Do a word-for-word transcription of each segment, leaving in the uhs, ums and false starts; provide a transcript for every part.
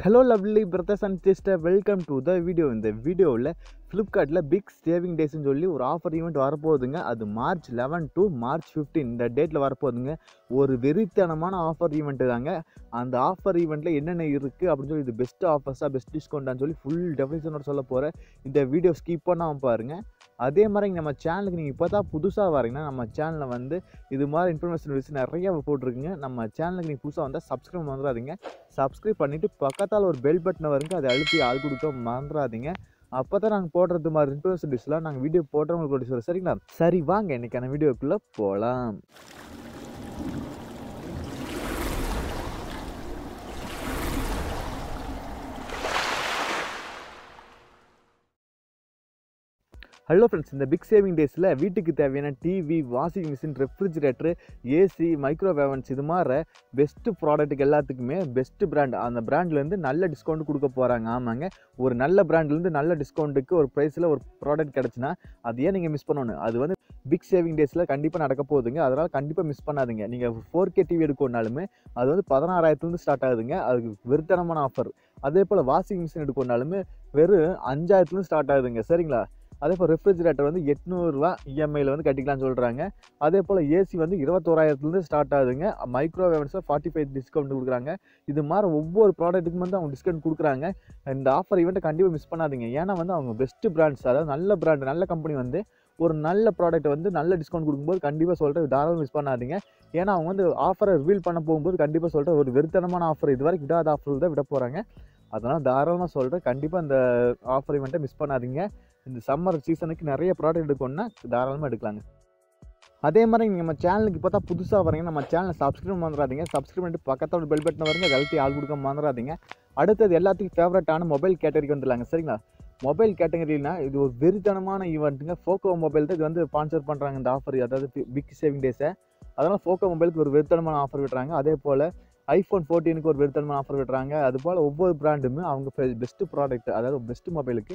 Hello lovely brothers and sisters, welcome to the video. In the video, Flipkart big saving days in Jolly or offer event Varapodunga at March eleventh to March fifteenth. The date Varapodunga or Veritanamana offer event and the offer event in an irk, the best offers, best discount and Jolly full definition or Solapore in the video skip on Paranga. அதே மாதிரி நம்ம சேனலுக்கு நீங்க இப்பதா புதுசா வரீங்கன்னா நம்ம சேனல்ல வந்து இது மாதிரி இன்ஃபர்மேஷன் ரிலீஸ் நிறைய போட்டுருக்கீங்க. நம்ம சேனலுக்கு நீங்க புதுசா வந்தா Subscribe மறந்துடாதீங்க. Subscribe பண்ணிட்டு பக்கத்துல ஒரு bell button வருங்க, அதை அழுத்தி ஆல் கொடுக்க மறந்துடாதீங்க. அப்பதான் நாங்க போடுறது மாதிரி இன்ஃபர்மேஷன் ரிலீஸ்லாம் நாங்க வீடியோ போடுறவங்களுக்கு நோட்டீஸ் சரிங்களா? சரி வாங்க இன்னைக்கான வீடியோக்குள்ள போலாம். Hello friends, in the big saving days, வீட்டுக்கு தேவையான TV, washing machine, refrigerator, AC, microwave இது மாதிரி பெஸ்ட் ப்ராடக்ட்டுக்கு எல்லாத்துக்குமே பெஸ்ட் பிராண்ட் அந்த பிராண்ட்லேருந்து நல்ல டிஸ்கவுண்ட் கொடுக்க போகிறாங்க. ஆமாங்க, ஒரு நல்ல பிராண்ட்லேருந்து நல்ல டிஸ்கவுண்ட்டுக்கு ஒரு ப்ரைஸில் ஒரு ப்ராடக்ட் கிடச்சின்னா அது ஏன் நீங்கள் மிஸ் பண்ணணும்? அது வந்து பிக் சேவிங் டேஸில் கண்டிப்பாக நடக்க போகுதுங்க. அதனால் கண்டிப்பாக மிஸ் பண்ணாதுங்க. நீங்கள் ஃபோர் கே டிவி எடுக்கணும்னாலுமே அது வந்து பதினாறாயிரத்துலேருந்து ஸ்டார்ட் ஆகுதுங்க. அதுக்கு விருத்தனமான ஆஃபர். அதே போல் வாஷிங் மிஷின் எடுக்கணும்னாலுமே வெறும் அஞ்சாயிரத்துலேருந்து ஸ்டார்ட் ஆகுதுங்க. சரிங்களா? அதே போல் ரெஃப்ரிஜிரேட்டர் வந்து எட்நூறுரூவா இஎம்ஐயில் வந்து கட்டிக்கலாம்னு சொல்கிறாங்க. அதே போல் ஏசி வந்து இருபத்தோராயிரத்துலேருந்து ஸ்டார்ட் ஆகுதுங்க. மைக்ரோவேவ்ஸில் ஃபார்ட்டி ஃபைவ் டிஸ்கவுண்ட் கொடுக்குறாங்க. இது மாதிரி ஒவ்வொரு ப்ராடக்ட்டுக்கும் வந்து அவங்க டிஸ்கவுண்ட் கொடுக்குறாங்க. இந்த ஆஃபர் ஈவெண்ட்டை கண்டிப்பாக மிஸ் பண்ணாதீங்க. ஏன்னா வந்து அவங்க பெஸ்ட்டு பிராண்ட்ஸ், அதாவது நல்ல பிராண்ட், நல்ல கம்பெனி வந்து ஒரு நல்ல ப்ராடக்ட் வந்து நல்ல டிஸ்கவுண்ட் கொடுக்கும்போது கண்டிப்பாக சொல்கிறேன், தாராளமாக மிஸ் பண்ணாதீங்க. ஏன்னா அவங்க வந்து ஆஃபரை ரிவீல் பண்ண போகும்போது கண்டிப்பாக சொல்கிறேன், ஒரு வெறுத்தனமான ஆஃபர், இது வரைக்கும் விடாத ஆஃபர் தான் விட போகிறாங்க. அதனால் தாராளமாக சொல்கிறேன், கண்டிப்பாக இந்த ஆஃபர் ஈவெண்ட்டை மிஸ் பண்ணாதீங்க. இந்த சம்மர் சீசனுக்கு நிறைய ப்ராடக்ட் எடுக்கணும்னா தாராளமாக எடுக்கலாங்க. அதே மாதிரி நீங்கள் நம்ம சேனலுக்கு இப்போ தான் புதுசாக வரீங்க, நம்ம சேனலை Subscribe மறந்துடாதீங்க. Subscribe பண்ணிட்டு பக்கத்தோட பெல் பட்டன் வருங்க, அதை அழுத்தி ஆள் கொடுக்க மறந்துடாதீங்க. அடுத்தது எல்லாத்துக்கும் ஃபேவரட்டான மொபைல் கேட்டகரிக்கு வந்துடலாங்க. சரிங்களா? மொபைல் கேட்டகரினா இது ஒரு வெறித்தனமான ஈவெண்ட்டுங்க. ஃபோக்கோ மொபைல் தான் இது வந்து ஸ்பான்சர் பண்ணுறாங்க இந்த ஆஃபர், அதாவது பிக் சேவிங் டேஸை. அதனால் ஃபோக்கோ மொபைலுக்கு ஒரு வெறித்தனமான ஆஃபர் விடுறாங்க. அதே போல் ஐஃபோன் ஃபோர்டீனுக்கு ஒரு வெறித்தனமான ஆஃபர் விடுறாங்க. அதுபோல் ஒவ்வொரு பிராண்டுமே அவங்க பெஸ்ட்டு ப்ராடக்ட், அதாவது பெஸ்ட்டு மொபைலுக்கு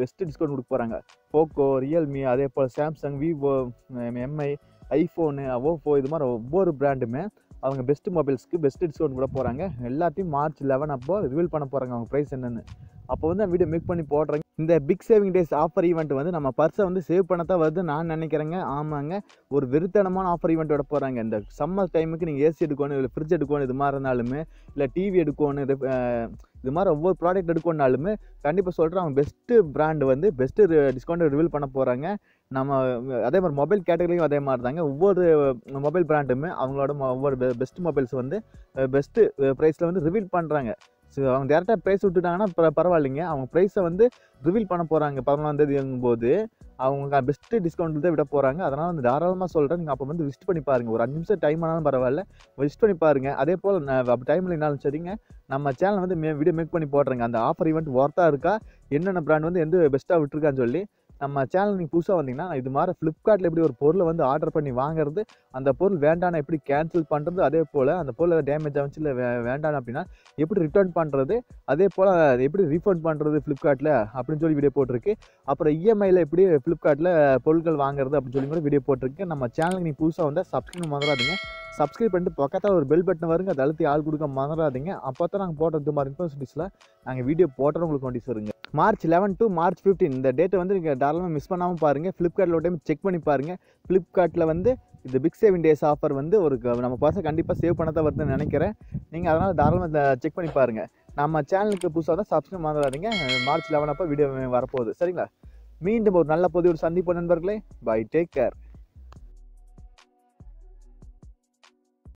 பெஸ்ட்டு டிஸ்கவுண்ட் கொடுக்க போகிறாங்க. போக்கோ, ரியல்மி, அதே போல் Samsung, Vivo, Mi, iPhone, Oppo இது மாதிரி ஒவ்வொரு பிராண்டுமே அவங்க பெஸ்ட்டு மொபைல்ஸ்க்கு பெஸ்ட்டு டிஸ்கவுண்ட் கூட போகிறாங்க. எல்லாத்தையும் மார்ச் லெவன் அப்போ ரிவீல் பண்ண போகிறாங்க அவங்க ப்ரைஸ் என்னென்னு. அப்போ வந்து நான் வீடியோ மேக் பண்ணி போடுறேங்க. இந்த big saving days offer event வந்து நம்ம பர்ஸை வந்து சேவ் பண்ணத்தான் வருது நான் நினைக்கிறேங்க. ஆமாங்க, ஒரு வெறித்தனமான ஆஃபர் ஈவெண்ட் விட போகிறாங்க. இந்த சம்மர் டைமுக்கு நீங்கள் ஏசி எடுக்கணும், இல்லை ஃப்ரிட்ஜ் எடுக்கணும், இது மாதிரி இருந்தாலுமே, இல்லை டிவி எடுக்கணும், இது மாதிரி ஒவ்வொரு ப்ராடக்ட் எடுக்கணும்னாலுமே கண்டிப்பாக சொல்கிறேன், அவங்க பெஸ்ட்டு பிராண்டு வந்து பெஸ்ட்டு டிஸ்கவுண்ட் ரிவீல் பண்ண போகிறாங்க. நம்ம அதே மாதிரி மொபைல் கேட்டகரியும் அதே மாதிரி தாங்க. ஒவ்வொரு மொபைல் பிராண்டுமே அவங்களோட ஒவ்வொரு பெஸ்ட் மொபைல்ஸ் வந்து பெஸ்ட்டு ப்ரைஸில் வந்து ரிவீல் பண்ணுறாங்க. ஸோ அவங்க டேரெக்டாக ப்ரைஸ் விட்டுட்டாங்கன்னா ப பரவாயில்லைங்க அவங்க ப்ரைஸை வந்து ரிவீல் பண்ண போகிறாங்க. பதினொன்றாந்தேதிங்கும்போது அவங்க பெஸ்ட்டு டிஸ்கவுண்ட் தான் விட போகிறாங்க. அதனால் வந்து தாராளமாக சொல்கிறேன், நீங்கள் அப்போ வந்து விசிட் பண்ணி பாருங்கள். ஒரு அஞ்சு நிமிஷம் டைம் ஆனாலும் பரவாயில்ல, விசிட் பண்ணி பாருங்கள். அதே போல் அப்போ டைம் இல்லைனாலும் சரிங்க, நம்ம சேனல் வந்து மே வீடியோ மேக் பண்ணி போடுறேங்க. அந்த ஆஃபர் ஈவெண்ட் ஒர்த்தாக இருக்கா, என்னென்ன பிராண்ட் வந்து எந்த பெஸ்ட்டாக விட்டுருக்கான்னு சொல்லி நம்ம சேனல் நீங்கள் புதுசாக வந்தீங்கன்னா இது மாதிரி ஃப்ளிப்கார்ட்டில் எப்படி ஒரு பொருளை வந்து ஆர்டர் பண்ணி வாங்குறது, அந்த பொருள் வேண்டான எப்படி கேன்சல் பண்ணுறது, அதே போல் அந்த பொருள் டேமேஜ் ஆகிச்சு இல்லை வேண்டான அப்படின்னா எப்படி ரிட்டர்ன் பண்ணுறது, அதே போல் எப்படி ரீஃபண்ட் பண்ணுறது ஃப்ளிப்கார்ட்டில் அப்படின்னு சொல்லி வீடியோ போட்டிருக்கு. அப்புறம் இஎம்ஐயில் எப்படி ஃப்ளிப்கார்ட்டில் பொருட்கள் வாங்குறது அப்படின்னு சொல்லி கூட வீடியோ போட்டிருக்கு. நம்ம சேனலுக்கு நீங்கள் புதுசாக வந்தால் Subscribe மறந்துடாதீங்க. Subscribe பண்ணிட்டு பக்கத்தில் ஒரு பெல் பட்டன் வருங்க, அதை அழுத்தி ஆள் கொடுக்க மறந்துடாதீங்க. அப்போ தான் நாங்கள் போடுறது மாதிரி இன்ஃபர்மேஷன்ஸில் நாங்கள் வீடியோ போடுறவங்களுக்கு நோட்டீஸ் வருங்க. March eleven to March fifteen இந்த டேட்டை வந்து நீங்கள் தாராளமாக மிஸ் பண்ணாமல் பாருங்கள். ஃப்ளிப்கார்ட்டில் ஒரு டைம் செக் பண்ணி பாருங்கள். ஃப்ளிப்கார்ட்டில் வந்து இந்த பிக் சேவிங் டேஸ் ஆஃபர் வந்து ஒரு நம்ம பர்ஸை கண்டிப்பாக சேவ் பண்ண தான் வருதுன்னு நினைக்கிறேன். நீங்கள் அதனால் தாராளமாக செக் பண்ணி பாருங்கள். நம்ம சேனலுக்கு புதுசாக தான் Subscribe மறந்துடாதீங்க. மார்ச் லெவன் அப்போ வீடியோ வரப்போகுது. சரிங்களா? மீண்டும் ஒரு நல்ல பொது ஒரு சந்திப்பு நண்பர்களே. Bye, take care.